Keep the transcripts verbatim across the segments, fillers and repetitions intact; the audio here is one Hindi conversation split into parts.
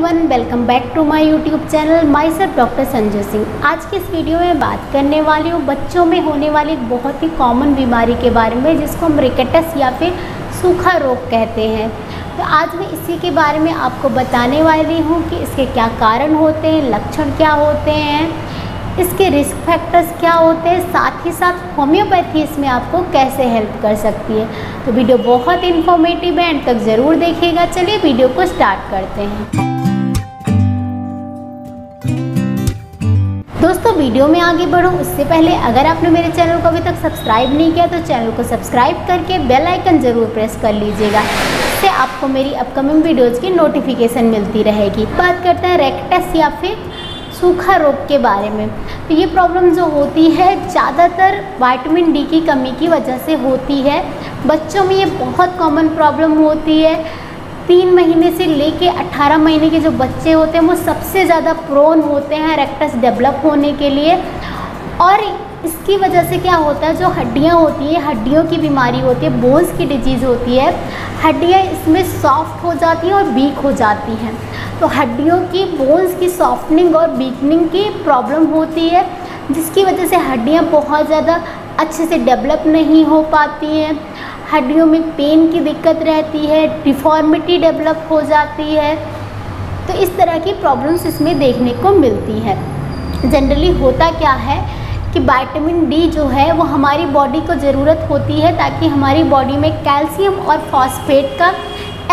Everyone, welcome back to my YouTube channel. My self doctor Sanjay Singh. आज के इस वीडियो में बात करने वाली हूँ बच्चों में होने वाली एक बहुत ही कॉमन बीमारी के बारे में, जिसको हम रिकेटस या फिर सूखा रोग कहते हैं। तो आज मैं इसी के बारे में आपको बताने वाली हूँ कि इसके क्या कारण होते हैं, लक्षण क्या होते हैं, इसके रिस्क फैक्टर्स क्या होते हैं, साथ ही साथ होम्योपैथी इसमें आपको कैसे हेल्प कर सकती है। तो वीडियो बहुत इन्फॉर्मेटिव है, एंड तक ज़रूर देखिएगा। चलिए वीडियो को स्टार्ट करते हैं। दोस्तों, वीडियो में आगे बढ़ूँ उससे पहले अगर आपने मेरे चैनल को अभी तक सब्सक्राइब नहीं किया तो चैनल को सब्सक्राइब करके बेल आइकन ज़रूर प्रेस कर लीजिएगा, इससे आपको मेरी अपकमिंग वीडियोस की नोटिफिकेशन मिलती रहेगी। बात करते हैं रिकेटस या फिर सूखा रोग के बारे में। तो ये प्रॉब्लम जो होती है ज़्यादातर विटामिन डी की कमी की वजह से होती है। बच्चों में ये बहुत कॉमन प्रॉब्लम होती है। तीन महीने से लेके अठारह महीने के जो बच्चे होते हैं वो सबसे ज़्यादा प्रोन होते हैं रेक्टस डेवलप होने के लिए। और इसकी वजह से क्या होता है, जो हड्डियाँ होती है, हड्डियों की बीमारी होती है, बोन्स की डिजीज़ होती है। हड्डियाँ इसमें सॉफ्ट हो जाती हैं और वीक हो जाती हैं। तो हड्डियों की, बोन्स की सॉफ्टनिंग और वीकनिंग की प्रॉब्लम होती है, जिसकी वजह से हड्डियाँ बहुत ज़्यादा अच्छे से डेवलप नहीं हो पाती हैं। हड्डियों में पेन की दिक्कत रहती है, डिफॉर्मिटी डेवलप हो जाती है। तो इस तरह की प्रॉब्लम्स इसमें देखने को मिलती है। जनरली होता क्या है कि विटामिन डी जो है वो हमारी बॉडी को ज़रूरत होती है ताकि हमारी बॉडी में कैल्शियम और फॉस्फेट का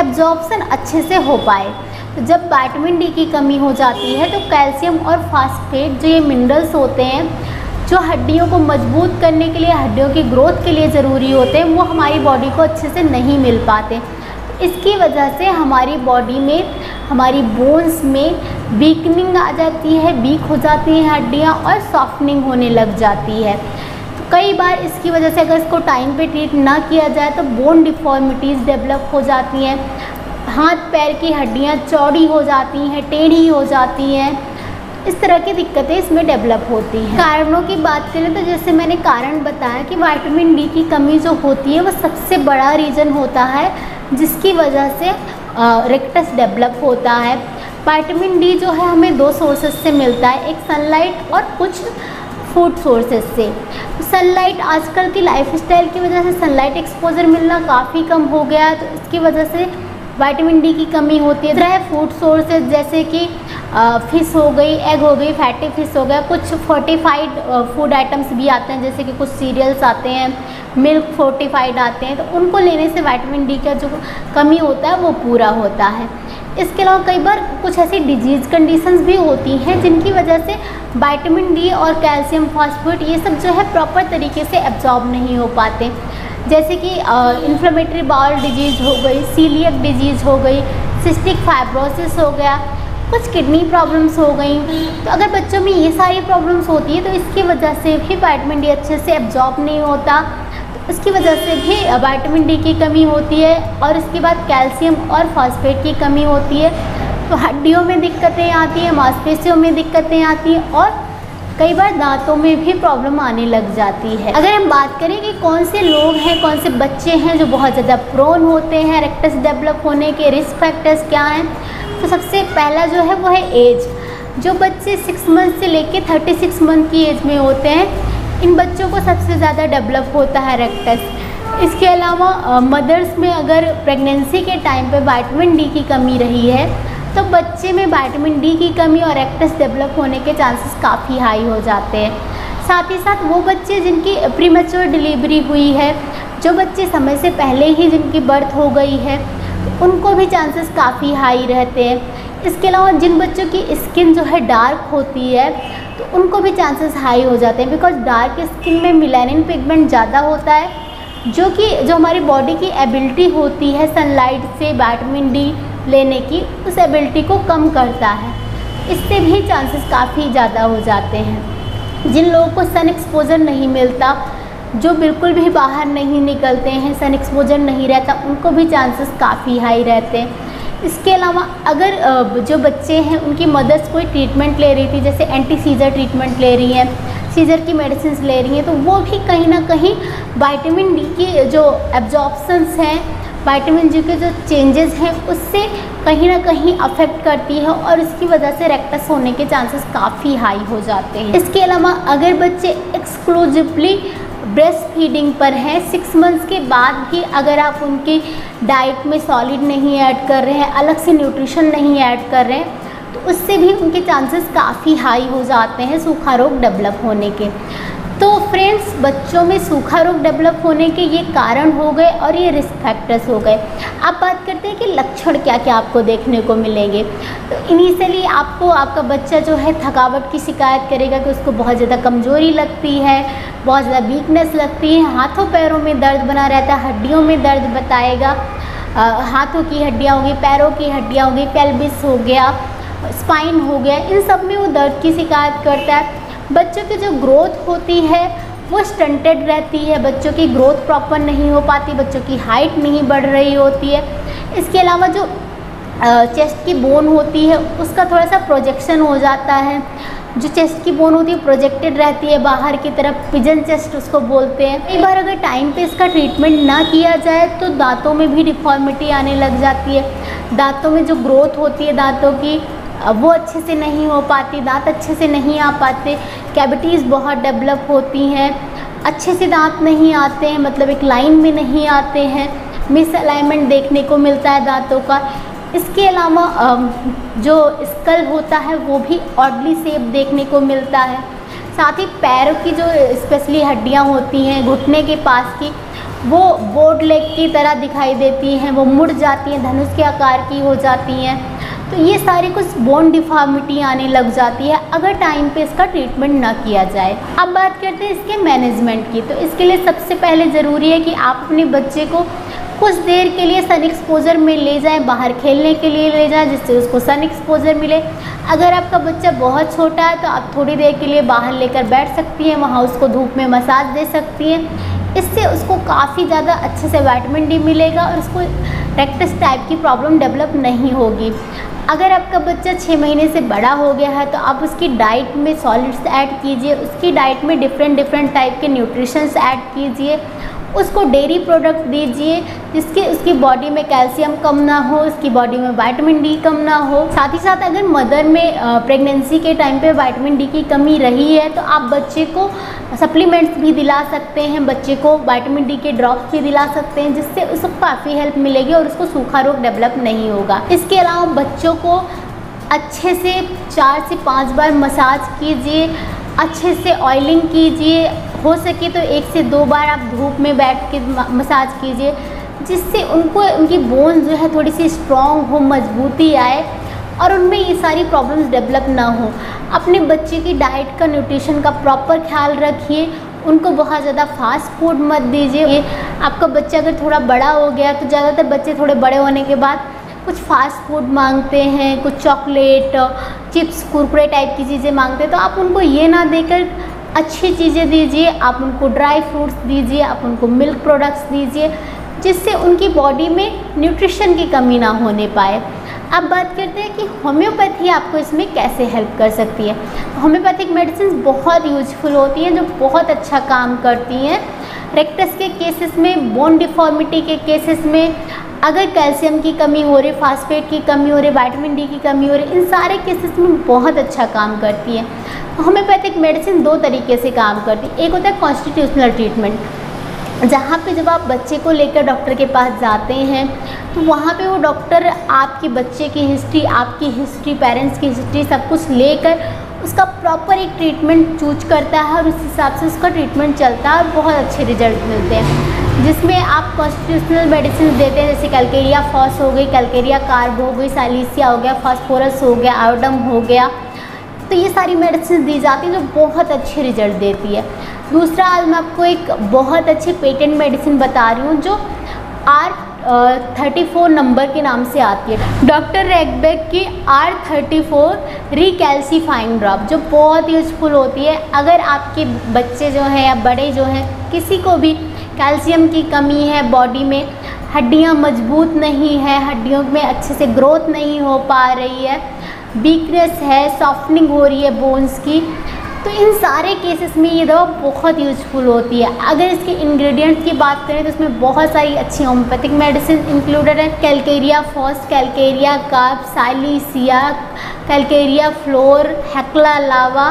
एब्जॉर्प्शन अच्छे से हो पाए। तो जब विटामिन डी की कमी हो जाती है तो कैल्शियम और फॉस्फेट, जो ये मिनरल्स होते हैं जो हड्डियों को मजबूत करने के लिए, हड्डियों की ग्रोथ के लिए ज़रूरी होते हैं, वो हमारी बॉडी को अच्छे से नहीं मिल पाते। इसकी वजह से हमारी बॉडी में, हमारी बोन्स में वीकनिंग आ जाती है, वीक हो जाती हैं हड्डियाँ और सॉफ्टनिंग होने लग जाती है। तो कई बार इसकी वजह से अगर इसको टाइम पे ट्रीट ना किया जाए तो बोन डिफॉर्मिटीज़ डेवलप हो जाती हैं। हाथ पैर की हड्डियाँ चौड़ी हो जाती हैं, टेढ़ी हो जाती हैं। इस तरह की दिक्कतें इसमें डेवलप होती हैं। कारणों की बात करें तो जैसे मैंने कारण बताया कि विटामिन डी की कमी जो होती है वो सबसे बड़ा रीज़न होता है जिसकी वजह से रिकेटस डेवलप होता है। विटामिन डी जो है हमें दो सोर्सेज से मिलता है, एक सनलाइट और कुछ फूड सोर्सेज से। सनलाइट, आजकल की लाइफस्टाइल की वजह से सनलाइट एक्सपोजर मिलना काफ़ी कम हो गया है, तो इसकी वजह से विटामिन डी की कमी होती है। रहे फूड सोर्सेज जैसे कि फ़िश हो गई, एग हो गई, फैटी फिश हो गया, कुछ फोर्टिफाइड फूड आइटम्स भी आते हैं, जैसे कि कुछ सीरियल्स आते हैं, मिल्क फोर्टिफाइड आते हैं, तो उनको लेने से विटामिन डी का जो कमी होता है वो पूरा होता है। इसके अलावा कई बार कुछ ऐसी डिजीज़ कंडीशंस भी होती हैं जिनकी वजह से विटामिन डी और कैल्शियम फॉस्फेट ये सब जो है प्रॉपर तरीके से एब्जॉर्ब नहीं हो पाते, जैसे कि इन्फ्लेमेटरी बाउल डिजीज़ हो गई, सीलियक डिजीज़ हो गई, सिस्टिक फाइब्रोसिस हो गया, कुछ किडनी प्रॉब्लम्स हो गई। तो अगर बच्चों में ये सारी प्रॉब्लम्स होती है तो इसकी वजह से भी विटामिन डी अच्छे से एब्जॉर्ब नहीं होता, तो इसकी वजह से भी विटामिन डी की कमी होती है। और इसके बाद कैल्शियम और फॉस्फेट की कमी होती है, तो हड्डियों में दिक्कतें आती हैं, मांसपेशियों में दिक्कतें आती हैं, और कई बार दांतों में भी प्रॉब्लम आने लग जाती है। अगर हम बात करें कि कौन से लोग हैं, कौन से बच्चे हैं जो बहुत ज़्यादा प्रोन होते हैं रिकेटस डेवलप होने के, रिस्क फैक्टर्स क्या हैं, तो सबसे पहला जो है वो है एज। जो बच्चे सिक्स मंथ से लेके छत्तीस मंथ की एज में होते हैं, इन बच्चों को सबसे ज़्यादा डेवलप होता है रिकेटस। इसके अलावा मदर्स में अगर प्रेगनेंसी के टाइम पे विटामिन डी की कमी रही है तो बच्चे में विटामिन डी की कमी और रिकेटस डेवलप होने के चांसेस काफ़ी हाई हो जाते हैं। साथ ही साथ वो बच्चे जिनकी प्रीमेच्योर डिलीवरी हुई है, जो बच्चे समय से पहले ही जिनकी बर्थ हो गई है, उनको भी चांसेस काफ़ी हाई रहते हैं। इसके अलावा जिन बच्चों की स्किन जो है डार्क होती है तो उनको भी चांसेस हाई हो जाते हैं, बिकॉज डार्क स्किन में मेलानिन पिगमेंट ज़्यादा होता है, जो कि जो हमारी बॉडी की एबिलिटी होती है सनलाइट से विटामिन डी लेने की, उस एबिलिटी को कम करता है। इससे भी चांसेस काफ़ी ज़्यादा हो जाते हैं। जिन लोगों को सन एक्सपोजर नहीं मिलता, जो बिल्कुल भी बाहर नहीं निकलते हैं, सन एक्सपोजर नहीं रहता, उनको भी चांसेस काफ़ी हाई रहते हैं। इसके अलावा अगर जो बच्चे हैं उनकी मदर्स कोई ट्रीटमेंट ले रही थी, जैसे एंटी सीजर ट्रीटमेंट ले रही हैं, सीजर की मेडिसिन ले रही हैं, तो वो भी कहीं ना कहीं विटामिन डी के जो एब्जॉर्प्शंस हैं विटामिन जी के जो चेंजेस हैं उससे कहीं ना कहीं अफेक्ट करती है और इसकी वजह से रेक्टस होने के चांसेस काफ़ी हाई हो जाते हैं। इसके अलावा अगर बच्चे एक्सक्लूसिवली ब्रेस्ट फीडिंग पर हैं, सिक्स मंथ्स के बाद भी अगर आप उनके डाइट में सॉलिड नहीं ऐड कर रहे हैं, अलग से न्यूट्रिशन नहीं ऐड कर रहे हैं, तो उससे भी उनके चांसेस काफ़ी हाई हो जाते हैं सूखा रोग डेवलप होने के। तो फ्रेंड्स, बच्चों में सूखा रोग डेवलप होने के ये कारण हो गए और ये रिस्क फैक्टर्स हो गए। अब बात करते हैं कि लक्षण क्या क्या आपको देखने को मिलेंगे। तो इन्हीं से लिए आपको आपका बच्चा जो है थकावट की शिकायत करेगा कि उसको बहुत ज़्यादा कमज़ोरी लगती है, बहुत ज़्यादा वीकनेस लगती है, हाथों पैरों में दर्द बना रहता है, हड्डियों में दर्द बताएगा, आ, हाथों की हड्डियाँ होगी, पैरों की हड्डियाँ होगी, पेल्विस हो गया, स्पाइन हो गया, इन सब में वो दर्द की शिकायत करता है। बच्चों की जो ग्रोथ होती है वो स्टंटेड रहती है, बच्चों की ग्रोथ प्रॉपर नहीं हो पाती, बच्चों की हाइट नहीं बढ़ रही होती है। इसके अलावा जो चेस्ट की बोन होती है उसका थोड़ा सा प्रोजेक्शन हो जाता है, जो चेस्ट की बोन होती है प्रोजेक्टेड रहती है बाहर की तरफ, पिजन चेस्ट उसको बोलते हैं। कई बार अगर टाइम पे इसका ट्रीटमेंट ना किया जाए तो दांतों में भी डिफॉर्मिटी आने लग जाती है, दांतों में जो ग्रोथ होती है दांतों की वो अच्छे से नहीं हो पाती, दांत अच्छे से नहीं आ पाते, कैविटीज़ बहुत डेवलप होती हैं, अच्छे से दांत नहीं आते हैं, मतलब एक लाइन में नहीं आते हैं, मिस अलाइनमेंट देखने को मिलता है दांतों का। इसके अलावा जो स्कल होता है वो भी ऑडली शेप देखने को मिलता है। साथ ही पैरों की जो स्पेशली हड्डियाँ होती हैं घुटने के पास की, वो बोर्ड लेग की तरह दिखाई देती हैं, वो मुड़ जाती हैं, धनुष के आकार की हो जाती हैं। तो ये सारी कुछ बोन डिफॉर्मिटी आने लग जाती है अगर टाइम पे इसका ट्रीटमेंट ना किया जाए। अब बात करते हैं इसके मैनेजमेंट की। तो इसके लिए सबसे पहले ज़रूरी है कि आप अपने बच्चे को कुछ देर के लिए सन एक्सपोजर में ले जाएं, बाहर खेलने के लिए ले जाएं जिससे उसको सन एक्सपोजर मिले। अगर आपका बच्चा बहुत छोटा है तो आप थोड़ी देर के लिए बाहर लेकर बैठ सकती हैं, वहाँ उसको धूप में मसाज दे सकती हैं, इससे उसको काफ़ी ज़्यादा अच्छे से विटामिन डी मिलेगा और उसको रेक्टस टाइप की प्रॉब्लम डेवलप नहीं होगी। अगर आपका बच्चा छः महीने से बड़ा हो गया है तो आप उसकी डाइट में सॉलिड्स ऐड कीजिए, उसकी डाइट में डिफरेंट डिफरेंट टाइप के न्यूट्रिशंस ऐड कीजिए, उसको डेयरी प्रोडक्ट दीजिए जिसके उसकी बॉडी में कैल्शियम कम ना हो, उसकी बॉडी में विटामिन डी कम ना हो। साथ ही साथ अगर मदर में प्रेगनेंसी के टाइम पे विटामिन डी की कमी रही है तो आप बच्चे को सप्लीमेंट्स भी दिला सकते हैं, बच्चे को विटामिन डी के ड्रॉप्स भी दिला सकते हैं, जिससे उसको काफ़ी हेल्प मिलेगी और उसको सूखा रोग डेवलप नहीं होगा। इसके अलावा बच्चों को अच्छे से चार से पाँच बार मसाज कीजिए, अच्छे से ऑयलिंग कीजिए, हो सके तो एक से दो बार आप धूप में बैठ के मसाज कीजिए, जिससे उनको उनकी बोन्स जो है थोड़ी सी स्ट्रॉन्ग हो, मजबूती आए और उनमें ये सारी प्रॉब्लम्स डेवलप ना हो। अपने बच्चे की डाइट का, न्यूट्रिशन का प्रॉपर ख्याल रखिए, उनको बहुत ज़्यादा फास्ट फूड मत दीजिए। आपका बच्चा अगर थोड़ा बड़ा हो गया तो ज़्यादातर बच्चे थोड़े बड़े होने के बाद कुछ फास्ट फूड मांगते हैं, कुछ चॉकलेट, चिप्स, कुरकुरे टाइप की चीज़ें मांगते हैं, तो आप उनको ये ना देकर अच्छी चीज़ें दीजिए, आप उनको ड्राई फ्रूट्स दीजिए, आप उनको मिल्क प्रोडक्ट्स दीजिए, जिससे उनकी बॉडी में न्यूट्रिशन की कमी ना होने पाए। अब बात करते हैं कि होम्योपैथी आपको इसमें कैसे हेल्प कर सकती है। होम्योपैथिक मेडिसिन बहुत यूजफुल होती हैं, जो बहुत अच्छा काम करती हैं रेक्टस के केसेस में, बोन डिफॉर्मिटी के केसेस में। अगर कैल्शियम की कमी हो रही, फास्फेट की कमी हो रही, विटामिन डी की कमी हो रही, इन सारे केसेस में बहुत अच्छा काम करती है। होम्योपैथिक मेडिसिन दो तरीके से काम करती है। एक होता है कॉन्स्टिट्यूशनल ट्रीटमेंट, जहाँ पे जब आप बच्चे को लेकर डॉक्टर के पास जाते हैं तो वहाँ पे वो डॉक्टर आपके बच्चे की हिस्ट्री, आपकी हिस्ट्री, पेरेंट्स की हिस्ट्री, सब कुछ लेकर उसका प्रॉपर एक ट्रीटमेंट चूज करता है और उस हिसाब से उसका ट्रीटमेंट चलता है और बहुत अच्छे रिजल्ट मिलते हैं। जिसमें आप कॉन्स्टिट्यूशनल मेडिसिन देते हैं, जैसे कैलकेरिया फॉस हो गई, कैलकेरिया कार्ब हो गई, सालिसिया हो गया, फॉस्फोरस हो गया, आयोडम हो गया, तो ये सारी मेडिसिन दी जाती है जो बहुत अच्छे रिजल्ट देती है। दूसरा, आज मैं आपको एक बहुत अच्छी पेटेंट मेडिसिन बता रही हूँ जो आर थर्टी फोर नंबर के नाम से आती है, डॉक्टर रेकबेक की R thirty four recalcifying drop, जो बहुत यूजफुल होती है। अगर आपके बच्चे जो हैं या बड़े जो हैं, किसी को भी कैल्शियम की कमी है, बॉडी में हड्डियाँ मजबूत नहीं है, हड्डियों में अच्छे से ग्रोथ नहीं हो पा रही है, वीकनेस है, सॉफ्टनिंग हो रही है बोन्स की, तो इन सारे केसेस में ये दवा बहुत यूजफुल होती है। अगर इसके इंग्रेडिएंट्स की बात करें तो इसमें बहुत सारी अच्छी होम्योपैथिक मेडिसिन इंक्लूडेड है। Calcarea phos, calcarea carb, silicea, calcarea fluor, hekla lava,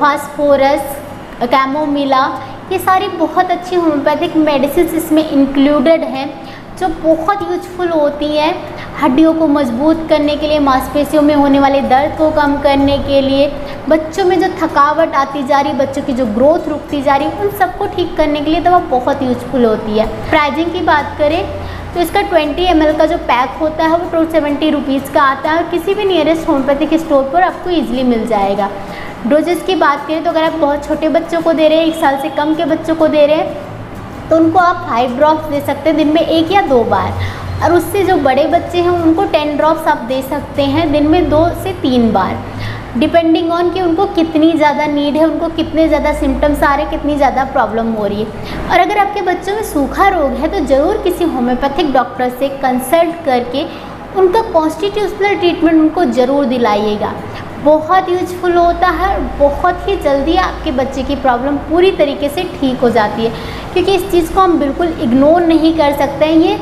phosphorus, chamomilla, ये सारी बहुत अच्छी होम्योपैथिक मेडिसिन इसमें इंक्लूडेड हैं जो बहुत यूजफुल होती हैं हड्डियों को मजबूत करने के लिए, मांसपेशियों में होने वाले दर्द को कम करने के लिए, बच्चों में जो थकावट आती जा रही, बच्चों की जो ग्रोथ रुकती जा रही, उन सबको ठीक करने के लिए दवा बहुत यूजफुल होती है। प्राइजिंग की बात करें तो इसका बीस एम एल का जो पैक होता है वो टू सेवेंटी रुपीज़ का आता है और किसी भी नियरेस्ट होम्योपैथिक स्टोर पर आपको ईजिली मिल जाएगा। डोजेस की बात करें तो अगर आप बहुत छोटे बच्चों को दे रहे हैं, एक साल से कम के बच्चों को दे रहे हैं, तो उनको आप फाइव ड्रॉप्स दे सकते हैं दिन में एक या दो बार, और उससे जो बड़े बच्चे हैं उनको टेन ड्रॉप्स आप दे सकते हैं दिन में दो से तीन बार, डिपेंडिंग ऑन कि उनको कितनी ज़्यादा नीड है, उनको कितने ज़्यादा सिम्टम्स आ रहे हैं, कितनी ज़्यादा प्रॉब्लम हो रही है। और अगर आपके बच्चों में सूखा रोग है तो ज़रूर किसी होम्योपैथिक डॉक्टर से कंसल्ट करके उनका कॉन्स्टिट्यूशनल ट्रीटमेंट उनको ज़रूर दिलाइएगा। बहुत यूजफुल होता है, बहुत ही जल्दी आपके बच्चे की प्रॉब्लम पूरी तरीके से ठीक हो जाती है, क्योंकि इस चीज़ को हम बिल्कुल इग्नोर नहीं कर सकते हैं। ये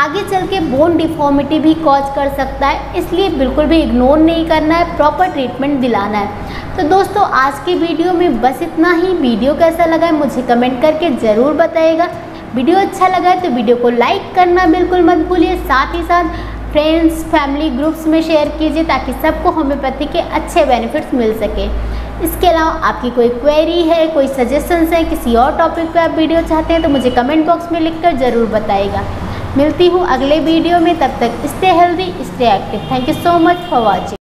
आगे चल के बोन डिफॉर्मिटी भी कॉज कर सकता है, इसलिए बिल्कुल भी इग्नोर नहीं करना है, प्रॉपर ट्रीटमेंट दिलाना है। तो दोस्तों आज की वीडियो में बस इतना ही। वीडियो कैसा लगा है मुझे कमेंट करके ज़रूर बताइएगा। वीडियो अच्छा लगा है तो वीडियो को लाइक करना बिल्कुल मत भूलिए, साथ ही साथ फ्रेंड्स फैमिली ग्रुप्स में शेयर कीजिए ताकि सबको होम्योपैथी के अच्छे बेनिफिट्स मिल सके। इसके अलावा आपकी कोई क्वेरी है, कोई सजेशंस है, किसी और टॉपिक पे आप वीडियो चाहते हैं तो मुझे कमेंट बॉक्स में लिखकर ज़रूर बताइएगा। मिलती हूँ अगले वीडियो में, तब तक stay healthy stay active. Thank you so much for watching.